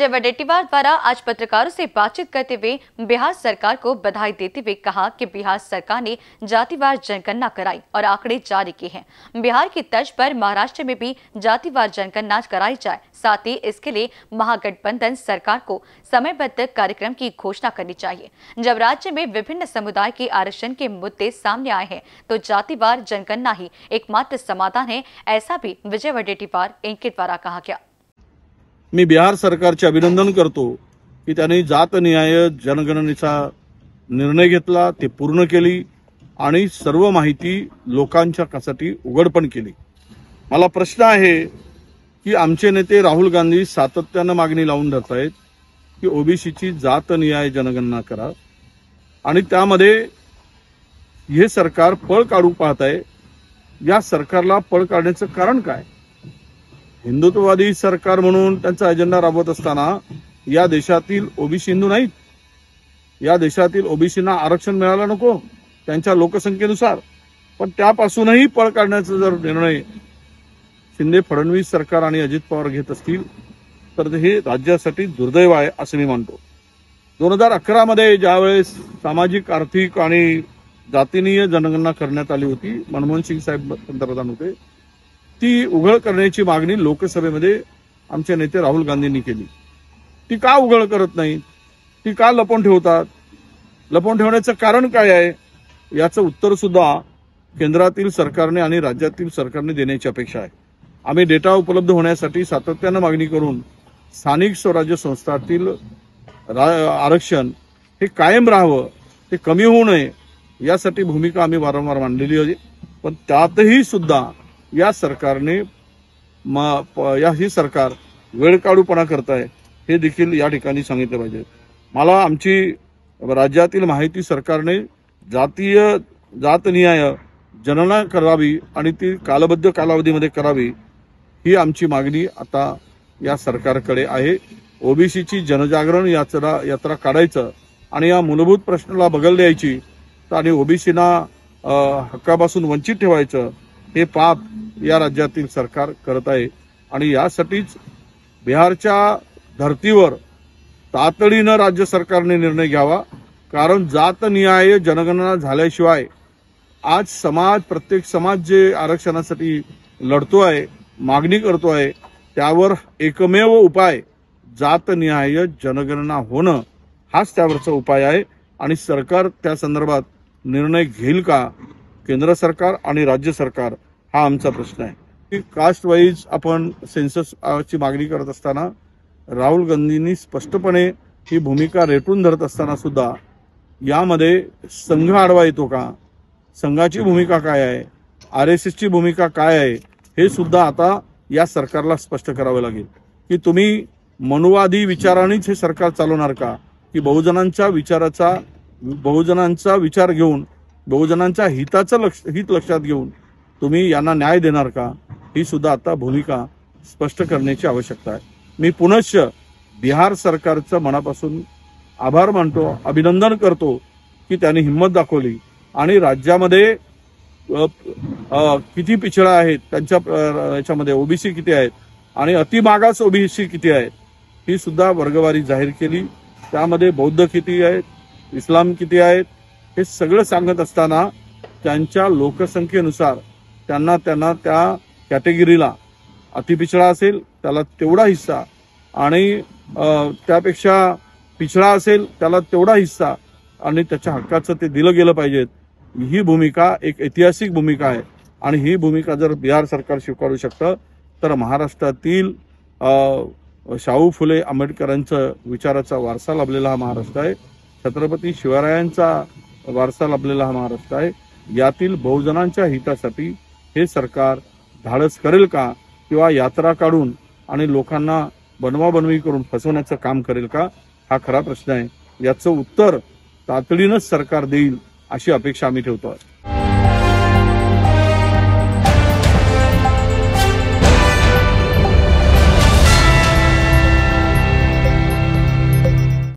विजय वडेट्टीवार द्वारा आज पत्रकारों से बातचीत करते हुए बिहार सरकार को बधाई देते हुए कहा कि बिहार सरकार ने जातिवार जनगणना कराई और आंकड़े जारी किए हैं। बिहार की तर्ज पर महाराष्ट्र में भी जातिवार जनगणना कराई जाए, साथ ही इसके लिए महागठबंधन सरकार को समयबद्ध कार्यक्रम की घोषणा करनी चाहिए। जब राज्य में विभिन्न समुदाय के आरक्षण के मुद्दे सामने आए हैं तो जातिवार जनगणना ही एकमात्र समाधान है, ऐसा भी विजय वडेट्टीवार इनके द्वारा कहा गया। मी बिहार सरकारचे अभिनंदन करतो की त्यांनी जात न्याय जनगणनेचा निर्णय घेतला, ते पूर्ण केली आणि सर्व माहिती लोकांच्या कासाठी उघडपण केली। मला प्रश्न आहे की आमचे नेते राहुल गांधी सातत्याने मागणी लावून धरतायत की ओबीसीची जात न्याय जनगणना करा आणि त्यामध्ये हे सरकार पळ काढू पाहत आहे। या सरकारला पळ काढण्याचं कारण काय? हिंदुत्ववादी सरकार म्हणून त्यांचा अजेंडा राबवत असताना या देशातील ओबीसी हिंदू नाहीत। या देशातील ओबीसींना आरक्षण मिळालं नको त्यांच्या लोकसंख्येनुसार, पण त्यापासूनही पळ काढण्याचा जर निर्णय शिंदे फडणवीस सरकार आणि अजित पवार घेत असतील तर हे राज्यासाठी दुर्दैव आहे असे मी मानतो। 2011 मध्ये ज्यावेळेस सामाजिक आर्थिक आणि जातीय जनगणना करण्यात आली होती, मनमोहन सिंह साहेब पंतप्रधान होते, ती उघड करण्याची मागणी लोकसभेमध्ये आमचे नेते राहुल गांधींनी केली। ती का उघड करत नाही? ती का लपवून ठेवतात? लपवून ठेवण्याचं कारण काय आहे? याचं उत्तर सुद्धा केंद्रातील सरकारने आणि राज्यातील सरकारने देण्याची अपेक्षा आहे। आम्ही डेटा उपलब्ध होण्यासाठी सातत्याने मागणी करून स्थानिक स्वराज्य संस्थातील आरक्षण हे कायम राहावं, ते कमी होऊ नये यासाठी भूमिका आम्ही वारंवार मांडलेली होती। पण त्यातही सुद्धा या सरकारने ही सरकार वेळ काढूपणा करत आहे हे देखील या ठिकाणी सांगितलं पाहिजे। मला आमची राज्यातील माहिती सरकारने जात न्याय जनगणना करावी आणि ती कालबद्ध कालावधीमध्ये करावी ही आमची मागणी आता या सरकारकडे आहे। ओबीसीची जनजागरण यात्रा काढायचं आणि या मूलभूत प्रश्नाला बगल द्यायची आणि ओबीसींना हक्कापासून वंचित ठेवायचं हे पाप या राज्यातील सरकार करत आहे आणि यासाठीच बिहारच्या धर्तीवर तातडीने राज्य सरकारने निर्णय घ्यावा, कारण जात न्याय जनगणना झाल्याशिवाय आज समाज प्रत्येक समाज जे आरक्षणासाठी लढतो आहे मागणी करतो आहे त्यावर एकमेव उपाय जात न्याय जनगणना होणं हाच त्यावरचा उपाय आहे। आणि सरकार त्या संदर्भात निर्णय घेईल का? केंद्र सरकार आणि राज्य सरकार हा आमचा प्रश्न आहे। कास्ट वाईज आपण सेन्ससची मागणी करत असताना राहुल गांधींनी स्पष्टपणे ही भूमिका रेटून धरत असताना सुद्धा यामध्ये संघ आडवा येतो का? संघाची भूमिका काय आहे? आरएसएसची भूमिका काय आहे? हे सुद्धा आता या सरकारला स्पष्ट करावे लागेल की तुम्ही मनुवादी विचारानेच हे सरकार चालवणार का, की बहुजनांचा विचार घेऊन बहुजनांच्या हित लक्षात घेऊन तुम्ही यांना न्याय देणार का? ही सुद्धा आता भूमिका स्पष्ट करण्याची आवश्यकता आहे। मी पुनश्च बिहार सरकारचं मनापासून आभार मानतो, अभिनंदन करतो की त्यांनी हिंमत दाखवली आणि राज्यामध्ये किती पिछडा आहेत त्यांच्या याच्यामध्ये ओबीसी किती आहेत आणि अतिमागास ओबीसी किती आहेत ही सुद्धा वर्गवारी जाहीर केली। त्यामध्ये बौद्ध किती आहेत, इस्लाम किती आहेत हे सगळं सांगत असताना त्यांच्या लोकसंख्येनुसार त्यांना त्या कॅटेगरीला अतिपिछडा असेल त्याला तेवढा हिस्सा आणि त्यापेक्षा पिछडा असेल त्याला तेवढा हिस्सा आणि त्याच्या हक्काचं ते दिलं गेलं पाहिजेत। ही भूमिका एक ऐतिहासिक भूमिका आहे आणि ही भूमिका जर बिहार सरकार स्वीकारू शकतं तर महाराष्ट्रातील शाहू फुले आंबेडकरांचं विचाराचा वारसा लाभलेला हा महाराष्ट्र आहे, छत्रपती शिवरायांचा वारसा लाभलेला हा महाराष्ट्र आहे। यातील बहुजनांच्या हितासाठी हे सरकार धाडस करेल का, किंवा यात्रा काढून आणि लोकांना बनवाबनवी करून फसवण्याचं काम करेल का? हा खरा प्रश्न आहे। याचं उत्तर तातडीनं सरकार देईल अशी अपेक्षा आम्ही ठेवतो।